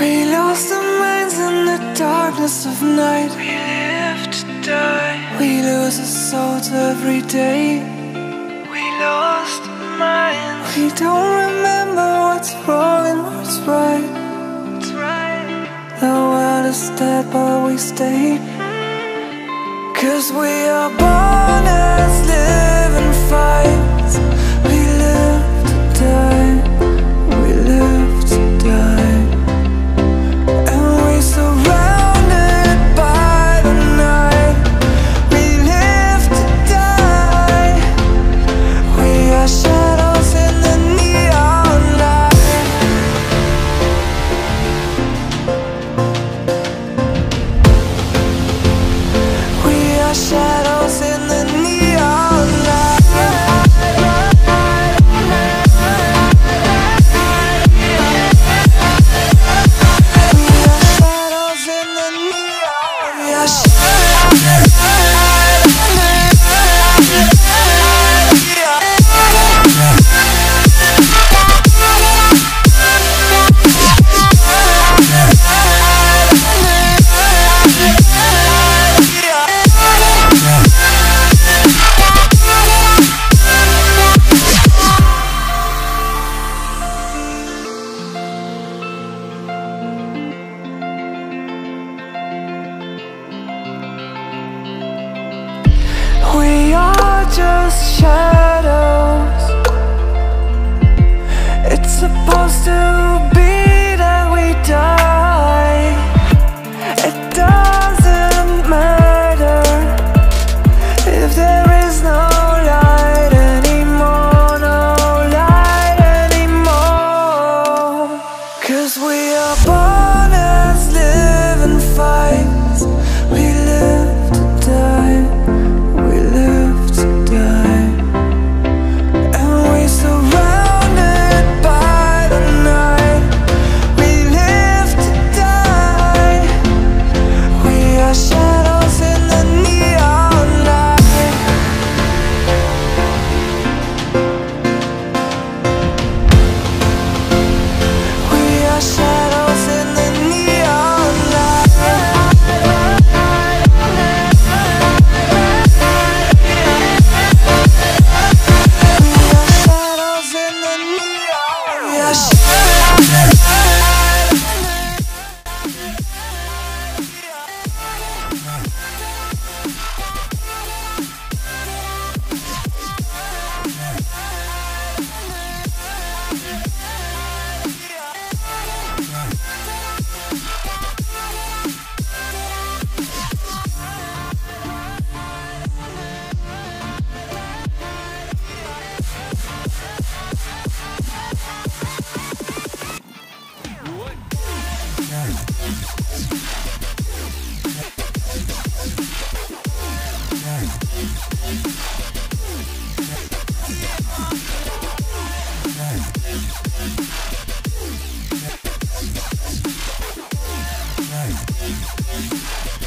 We lost our minds in the darkness of night. We live to die. We lose our souls every day. We lost our minds. We don't remember what's wrong and what's right. That's right. The world is dead but we stay. Cause we are born as living fights. We live to die. Right.